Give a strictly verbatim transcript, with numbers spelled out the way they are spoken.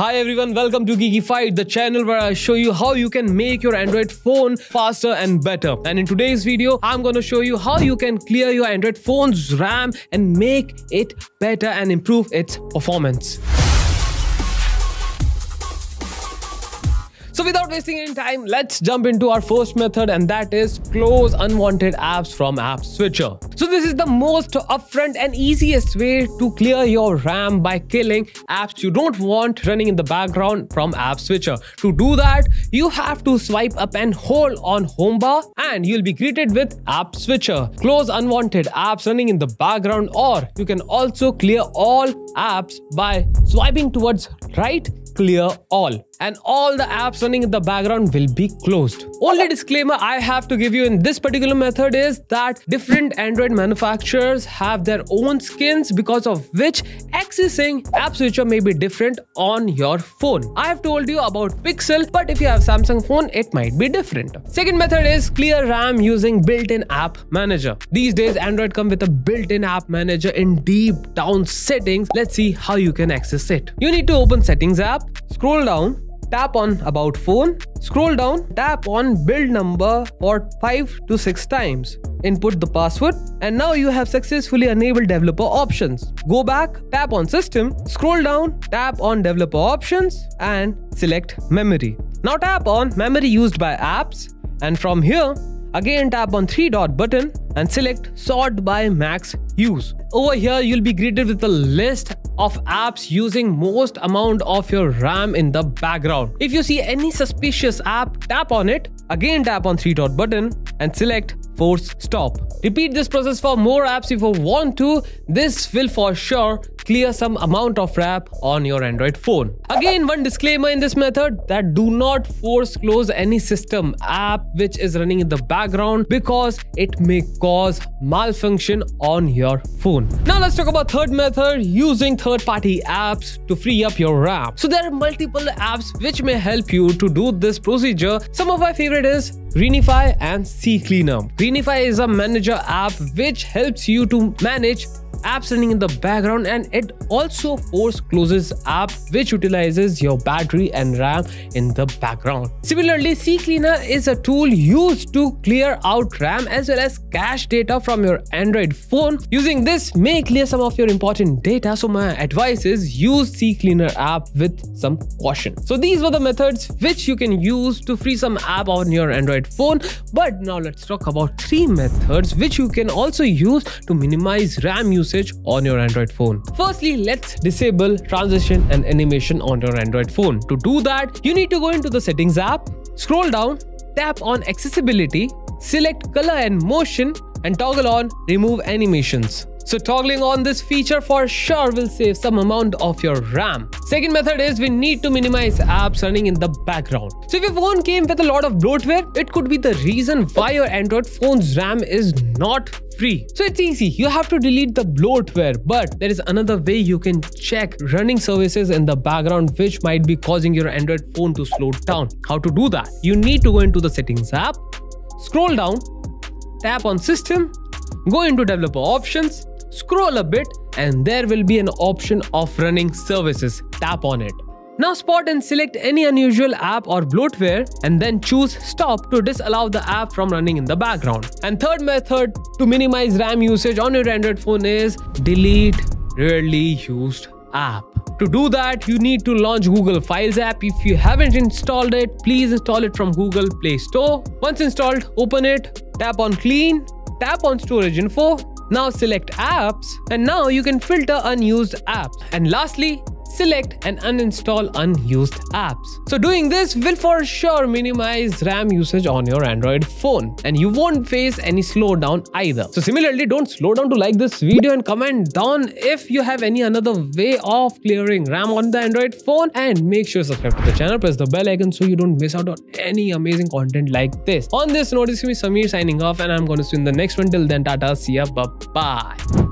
Hi everyone, welcome to Geekified, the channel where I show you how you can make your Android phone faster and better. And in today's video, I'm going to show you how you can clear your Android phone's RAM and make it better and improve its performance. So without wasting any time, let's jump into our first method, and that is close unwanted apps from App Switcher. So this is the most upfront and easiest way to clear your RAM by killing apps you don't want running in the background from App Switcher. To do that, you have to swipe up and hold on home bar and you'll be greeted with App Switcher. Close unwanted apps running in the background, or you can also clear all apps by swiping towards right, clear all. And all the apps running in the background will be closed. Only disclaimer I have to give you in this particular method is that different Android manufacturers have their own skins, because of which accessing App Switcher may be different on your phone. I have told you about Pixel, but if you have Samsung phone, it might be different. Second method is clear RAM using built-in app manager. These days, Android comes with a built-in app manager in deep down settings. Let's see how you can access it. You need to open Settings app, scroll down, tap on About Phone, scroll down, tap on build number for five to six times, input the password, and now you have successfully enabled developer options. Go back, tap on System, scroll down, tap on developer options and select memory. Now tap on memory used by apps, and from here again tap on three dot button and select sort by max use. Over here you'll be greeted with a list of apps using most amount of your RAM in the background. If you see any suspicious app, tap on it, again tap on three dot button and select force stop. Repeat this process for more apps if you want to. This will for sure clear some amount of RAM on your Android phone. Again, one disclaimer in this method, that do not force close any system app which is running in the background, because it may cause malfunction on your phone. Now let's talk about third method, using third-party apps to free up your RAM. So there are multiple apps which may help you to do this procedure. Some of my favorite is Greenify and CCleaner. Greenify is a manager app which helps you to manage apps running in the background, and it also force closes app which utilizes your battery and RAM in the background. Similarly, CCleaner is a tool used to clear out RAM as well as cache data from your Android phone. Using this may clear some of your important data, so my advice is use CCleaner app with some caution. So these were the methods which you can use to free some app on your Android phone, but now let's talk about three methods which you can also use to minimize RAM usage on your Android phone. Firstly, let's disable transition and animation on your Android phone. To do that, you need to go into the Settings app, scroll down, tap on Accessibility, select Color and Motion, and toggle on Remove Animations. So toggling on this feature for sure will save some amount of your RAM. Second method is we need to minimize apps running in the background. So if your phone came with a lot of bloatware, it could be the reason why your Android phone's RAM is not free. So it's easy, you have to delete the bloatware, but there is another way you can check running services in the background which might be causing your Android phone to slow down. How to do that? You need to go into the Settings app, scroll down, tap on System, go into developer options, scroll a bit, and there will be an option of running services. Tap on it. Now spot and select any unusual app or bloatware, and then choose stop to disallow the app from running in the background. And third method to minimize RAM usage on your Android phone is delete rarely used app. To do that, you need to launch Google Files app. If you haven't installed it, please install it from Google Play Store. Once installed, open it, tap on clean, tap on storage info. Now select apps, and now you can filter unused apps. And lastly, select and uninstall unused apps. So doing this will for sure minimize RAM usage on your Android phone, and you won't face any slowdown either. So similarly, don't slow down to like this video, and comment down if you have any another way of clearing RAM on the Android phone, and make sure to subscribe to the channel, press the bell icon so you don't miss out on any amazing content like this. On this note, this is me Sameer signing off, and I'm going to see you in the next one. Till then, tata, see ya, bye-bye.